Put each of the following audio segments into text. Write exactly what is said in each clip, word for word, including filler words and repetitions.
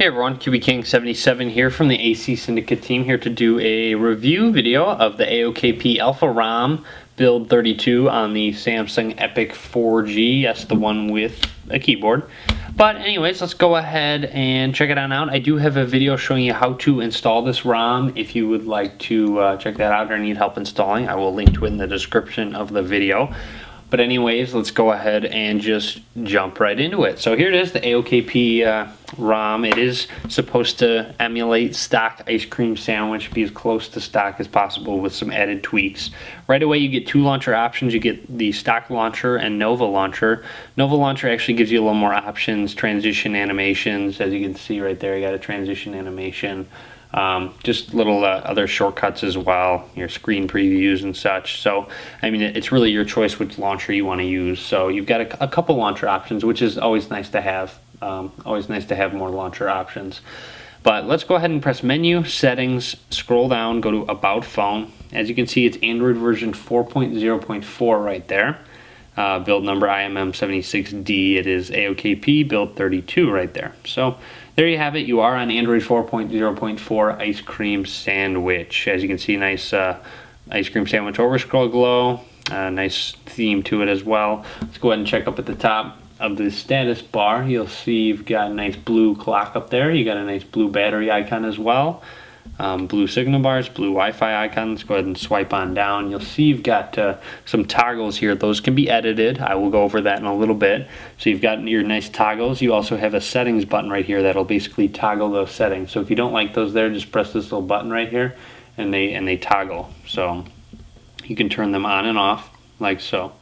Hey everyone, Q B King seventy-seven here from the A C Syndicate team, here to do a review video of the A O K P Alpha ROM build thirty-two on the Samsung Epic four G, yes, the one with a keyboard. But anyways, let's go ahead and check it on out. I do have a video showing you how to install this ROM. If you would like to uh, check that out or need help installing, I will link to it in the description of the video. But anyways, let's go ahead and just jump right into it. So here it is, the A O K P uh, ROM. It is supposed to emulate stock Ice Cream Sandwich, be as close to stock as possible with some added tweaks. Right away, you get two launcher options. You get the stock launcher and Nova launcher. Nova launcher actually gives you a little more options, transition animations. As you can see right there, you got a transition animation. Um, just little uh, other shortcuts as well, your screen previews and such. So, I mean, it's really your choice which launcher you want to use. So you've got a, a couple launcher options, which is always nice to have. Um, always nice to have more launcher options. But let's go ahead and press Menu, Settings, scroll down, go to About Phone. As you can see, it's Android version four point oh point four right there. Uh, build number I M M seventy-six D. It is A O K P build thirty-two right there. So there you have it. You are on Android four point oh point four Ice Cream Sandwich. As you can see, nice uh, Ice Cream Sandwich overscroll glow. Uh, nice theme to it as well. Let's go ahead and check up at the top of the status bar. You'll see you've got a nice blue clock up there. You got a nice blue battery icon as well. Um, blue signal bars, blue Wi-Fi icon. Let's go ahead and swipe on down. You'll see you've got uh, some toggles here. Those can be edited. I will go over that in a little bit. So you've got your nice toggles. You also have a settings button right here that'll basically toggle those settings. So if you don't like those there, just press this little button right here and they and they toggle. So you can turn them on and off like so.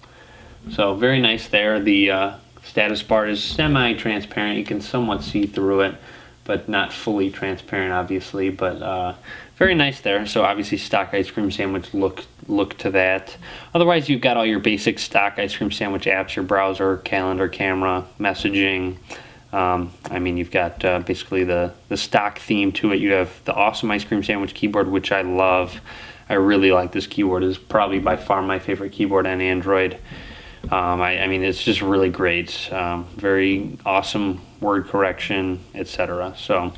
So very nice there. The uh, status bar is semi-transparent. You can somewhat see through it, but not fully transparent, obviously, but uh, very nice there. So obviously stock Ice Cream Sandwich, look look to that. Otherwise, you've got all your basic stock Ice Cream Sandwich apps, your browser, calendar, camera, messaging. Um, I mean, you've got uh, basically the, the stock theme to it. You have the awesome Ice Cream Sandwich keyboard, which I love. I really like this keyboard. It's probably by far my favorite keyboard on Android. Um, I, I mean, it's just really great, um, very awesome word correction, et cetera. So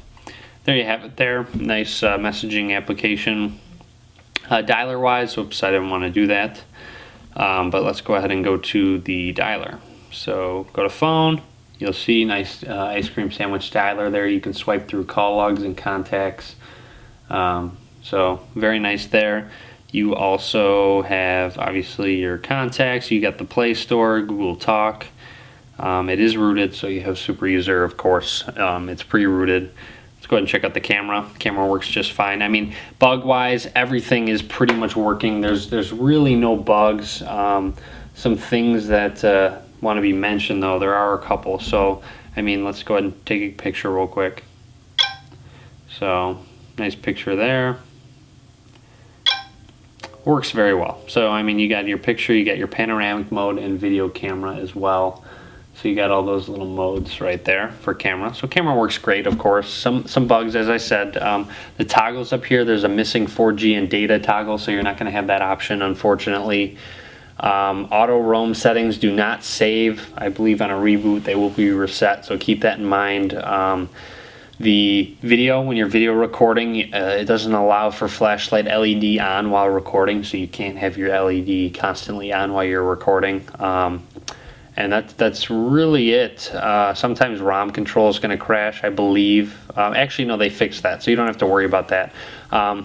there you have it there, nice uh, messaging application. Uh, dialer-wise, oops, I didn't want to do that, um, but let's go ahead and go to the dialer. So go to phone, you'll see nice uh, Ice Cream Sandwich dialer there. You can swipe through call logs and contacts, um, so very nice there. You also have, obviously, your contacts. You got the Play Store, Google Talk. Um, it is rooted, so you have Super User, of course. Um, it's pre-rooted. Let's go ahead and check out the camera. The camera works just fine. I mean, bug-wise, everything is pretty much working. There's there's really no bugs. Um, some things that uh, want to be mentioned, though. There are a couple. So, I mean, let's go ahead and take a picture real quick. So, nice picture there. Works very well. So I mean, you got your picture, you got your panoramic mode and video camera as well. So you got all those little modes right there for camera. So camera works great, of course. Some some bugs, as I said. Um, the toggles up here, there's a missing four G and data toggle, so you're not going to have that option, unfortunately. Um, auto ROM settings do not save. I believe on a reboot they will be reset, so keep that in mind. Um, The video, when you're video recording, uh, it doesn't allow for flashlight L E D on while recording, so you can't have your L E D constantly on while you're recording. Um, and that, that's really it. Uh, sometimes ROM control is going to crash, I believe. Um, actually, no, they fixed that, so you don't have to worry about that. Um,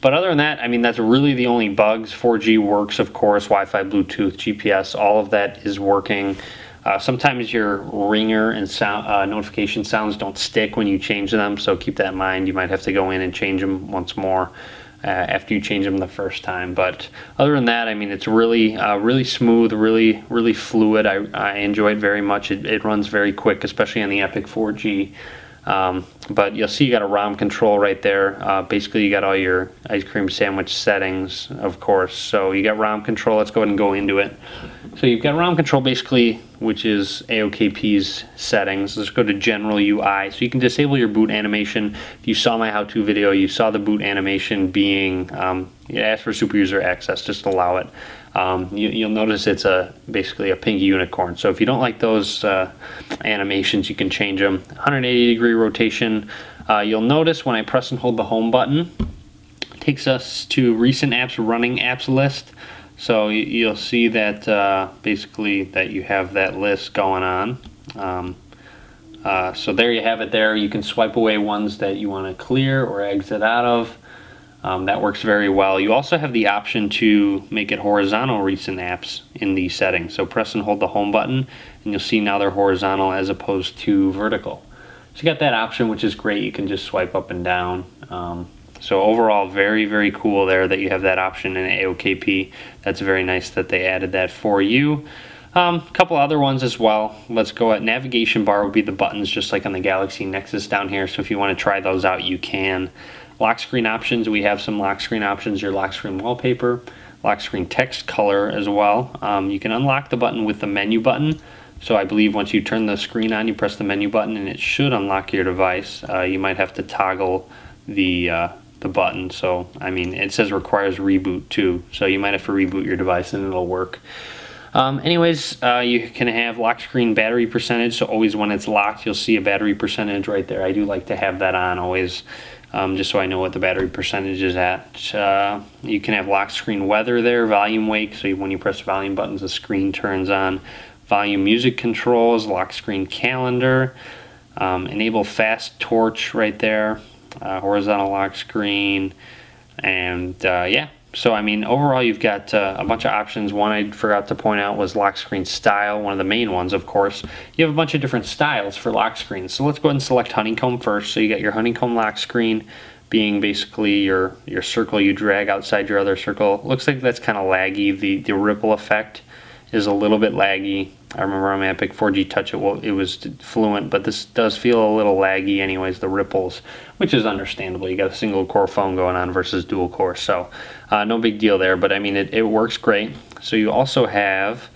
But other than that, I mean, that's really the only bugs. four G works, of course, Wi-Fi, Bluetooth, G P S, all of that is working. Uh, sometimes your ringer and sound, uh, notification sounds don't stick when you change them, so keep that in mind. You might have to go in and change them once more uh, after you change them the first time. But other than that, I mean, it's really, uh, really smooth, really, really fluid. I, I enjoy it very much. It, it runs very quick, especially on the Epic four G. Um, but you'll see you got a ROM control right there. Uh, basically, you got all your Ice Cream Sandwich settings, of course. So you got ROM control. Let's go ahead and go into it. So you've got ROM control, basically, which is A O K P's settings. Let's go to general U I. So you can disable your boot animation. If you saw my how-to video, you saw the boot animation being, um, it asks for Super User access, just allow it. um, you, you'll notice it's a basically a pink unicorn. So if you don't like those uh, animations, you can change them. one hundred eighty degree rotation. Uh, you'll notice when I press and hold the home button, it takes us to recent apps, running apps list. So you'll see that uh, basically that you have that list going on. Um, uh, so there you have it there. You can swipe away ones that you want to clear or exit out of. Um, that works very well. You also have the option to make it horizontal recent apps in the settings. So press and hold the home button and you'll see now they're horizontal as opposed to vertical. So you got that option, which is great. You can just swipe up and down. Um, So overall, very, very cool there that you have that option in A O K P. That's very nice that they added that for you. Um, a couple other ones as well. Let's go at navigation bar would be the buttons, just like on the Galaxy Nexus down here. So if you want to try those out, you can. Lock screen options, we have some lock screen options, your lock screen wallpaper, lock screen text color as well. Um, you can unlock the button with the menu button. So I believe once you turn the screen on, you press the menu button and it should unlock your device. Uh, you might have to toggle the uh, the button. So I mean, it says requires reboot too, so you might have to reboot your device and it'll work. Um, anyways, uh, you can have lock screen battery percentage, so always when it's locked you'll see a battery percentage right there. I do like to have that on always, um, just so I know what the battery percentage is at. Uh, you can have lock screen weather there, volume wake, so when you press volume buttons the screen turns on, volume music controls, lock screen calendar, um, enable fast torch right there, Uh, horizontal lock screen, and uh, yeah. So I mean, overall you've got uh, a bunch of options. One I forgot to point out was lock screen style, one of the main ones of course. You have a bunch of different styles for lock screens. So let's go ahead and select honeycomb first. So you got your honeycomb lock screen being basically your, your circle you drag outside your other circle. Looks like that's kind of laggy. The, the ripple effect is a little bit laggy. I remember on my Epic four G Touch it, well, it was fluent, but this does feel a little laggy anyways, the ripples, which is understandable. You got a single core phone going on versus dual core, so uh, no big deal there, but I mean, it, it works great. So you also have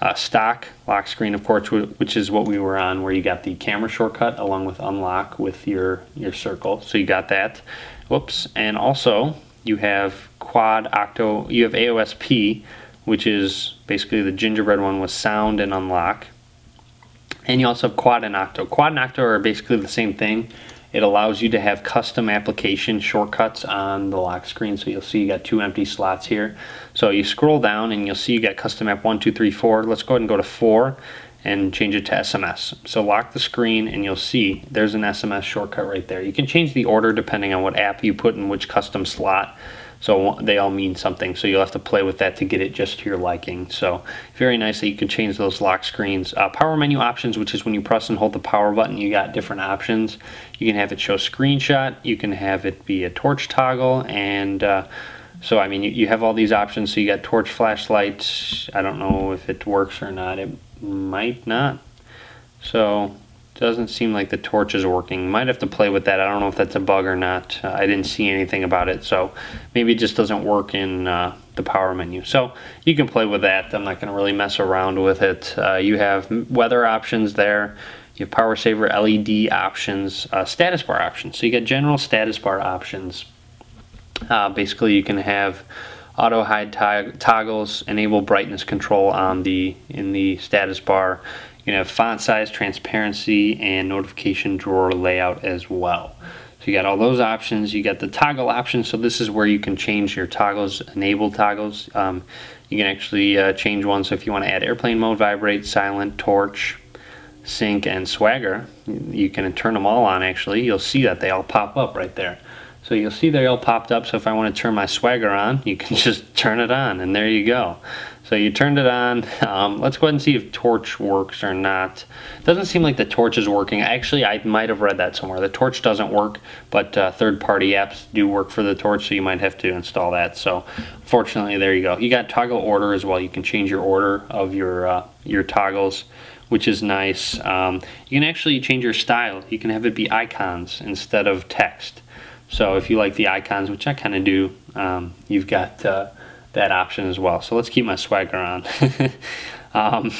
uh, stock lock screen, of course, which is what we were on, where you got the camera shortcut along with unlock with your, your circle, so you got that. Whoops, and also you have quad octo, you have A O S P, which is basically the gingerbread one with sound and unlock. And you also have quad and octo. Quad and octo are basically the same thing. It allows you to have custom application shortcuts on the lock screen. So you'll see you got two empty slots here. So you scroll down and you'll see you got custom app one, two, three, four. Let's go ahead and go to four and change it to S M S. So lock the screen and you'll see there's an S M S shortcut right there. You can change the order depending on what app you put in which custom slot. So they all mean something, so you'll have to play with that to get it just to your liking. So very nice that you can change those lock screens. Uh, power menu options, which is when you press and hold the power button, you got different options. You can have it show screenshot, you can have it be a torch toggle, and uh, so I mean, you, you have all these options. So you got torch flashlights. I don't know if it works or not, it might not. So doesn't seem like the torch is working. Might have to play with that. I don't know if that's a bug or not. Uh, I didn't see anything about it, so maybe it just doesn't work in uh, the power menu. So you can play with that. I'm not going to really mess around with it. Uh, you have weather options there. You have power saver, L E D options, uh, status bar options. So you got general status bar options. Uh, basically, you can have auto hide toggles, enable brightness control on the in the status bar. You have font size, transparency, and notification drawer layout as well. So you got all those options. You got the toggle options. So this is where you can change your toggles, enable toggles. Um, you can actually uh, change one. So if you want to add airplane mode, vibrate, silent, torch, sync, and swagger, you can turn them all on actually. You'll see that they all pop up right there. So you'll see they all popped up. So if I want to turn my swagger on, you can just turn it on and there you go. So you turned it on. Um, let's go ahead and see if torch works or not. Doesn't seem like the torch is working. Actually, I might have read that somewhere. The torch doesn't work, but uh, third-party apps do work for the torch, so you might have to install that. So fortunately, there you go. You got toggle order as well. You can change your order of your, uh, your toggles, which is nice. Um, you can actually change your style. You can have it be icons instead of text. So if you like the icons, which I kind of do, um, you've got Uh, that option as well. So let's keep my swagger on. um,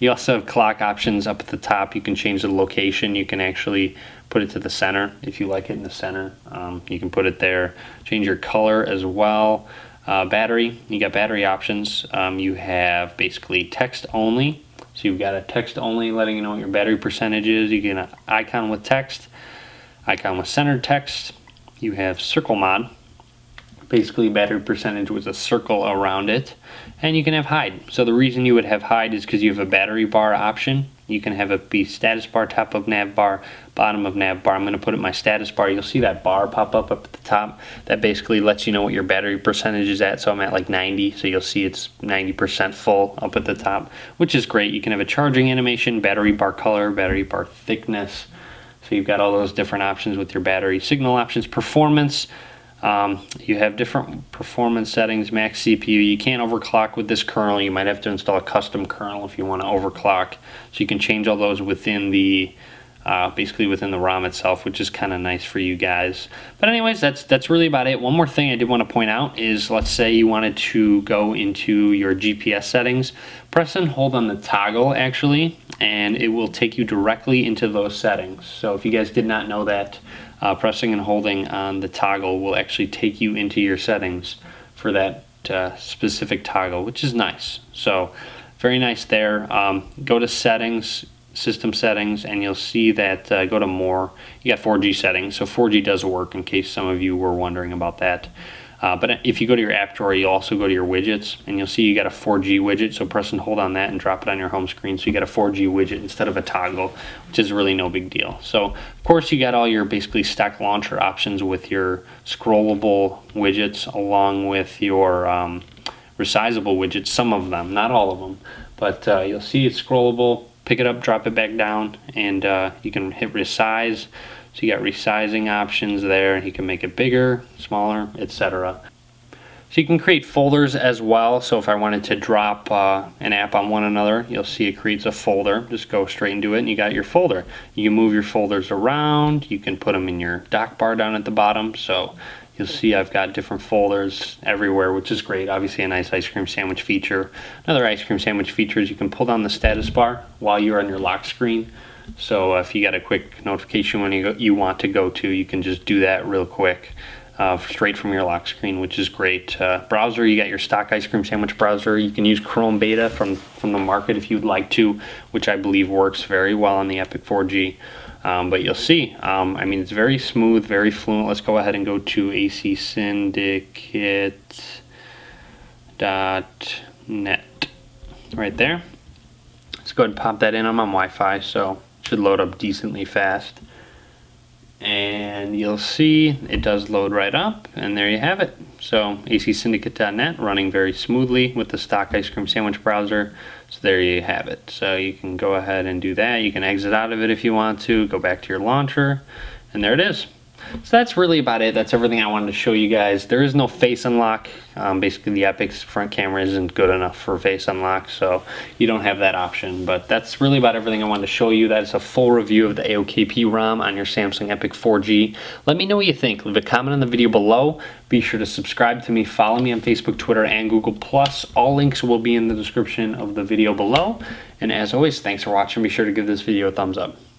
you also have clock options up at the top. You can change the location. You can actually put it to the center if you like it in the center. Um, you can put it there. Change your color as well. Uh, battery, you got battery options. Um, you have basically text only. So you've got a text only letting you know what your battery percentage is. You get an icon with text, icon with centered text. You have circle mod. Basically battery percentage with a circle around it. And you can have hide. So the reason you would have hide is because you have a battery bar option. You can have it be status bar, top of nav bar, bottom of nav bar. I'm going to put it in my status bar. You'll see that bar pop up up at the top. That basically lets you know what your battery percentage is at. So I'm at like ninety, so you'll see it's ninety percent full up at the top, which is great. You can have a charging animation, battery bar color, battery bar thickness. So you've got all those different options with your battery. Signal options, performance. Um, you have different performance settings, max C P U. You can't overclock with this kernel. You might have to install a custom kernel if you want to overclock. So you can change all those within the, uh, basically within the ROM itself, which is kind of nice for you guys. But anyways, that's that's really about it. One more thing I did want to point out is, let's say you wanted to go into your G P S settings, press and hold on the toggle actually, and it will take you directly into those settings. So if you guys did not know that, Uh, pressing and holding on the toggle will actually take you into your settings for that uh, specific toggle, which is nice. So very nice there. Um, go to settings, system settings, and you'll see that uh, go to more. You got four G settings, so four G does work in case some of you were wondering about that. Uh, but if you go to your app drawer, you also go to your widgets, and you'll see you got a four G widget. So press and hold on that and drop it on your home screen. So you got a four G widget instead of a toggle, which is really no big deal. So of course you got all your basically stock launcher options with your scrollable widgets, along with your um, resizable widgets, some of them, not all of them. But uh, you'll see it's scrollable, pick it up, drop it back down, and uh, you can hit resize. So you got resizing options there. You can make it bigger, smaller, et cetera. So you can create folders as well. So if I wanted to drop uh, an app on one another, you'll see it creates a folder. Just go straight into it and you got your folder. You can move your folders around. You can put them in your dock bar down at the bottom. So you'll see I've got different folders everywhere, which is great. Obviously a nice ice cream sandwich feature. Another ice cream sandwich feature is you can pull down the status bar while you're on your lock screen. So if you got a quick notification when you, go, you want to go to, you can just do that real quick uh, straight from your lock screen, which is great. Uh, browser, you got your stock ice cream sandwich browser. You can use Chrome beta from, from the market if you'd like to, which I believe works very well on the Epic four G. Um, but you'll see, um, I mean, it's very smooth, very fluent. Let's go ahead and go to A C Syndicate dot net right there. Let's go ahead and pop that in. I'm on Wi-Fi, so should load up decently fast, and you'll see it does load right up, and there you have it. So A C Syndicate dot net running very smoothly with the stock ice cream sandwich browser. So there you have it. So you can go ahead and do that. You can exit out of it if you want to, go back to your launcher, and there it is. So that's really about it. That's everything I wanted to show you guys. There is no face unlock. Um, basically, the Epic's front camera isn't good enough for face unlock, so you don't have that option. But that's really about everything I wanted to show you. That's a full review of the A O K P ROM on your Samsung Epic four G. Let me know what you think. Leave a comment on the video below. Be sure to subscribe to me. Follow me on Facebook, Twitter, and Google plus. All links will be in the description of the video below. And as always, thanks for watching. Be sure to give this video a thumbs up.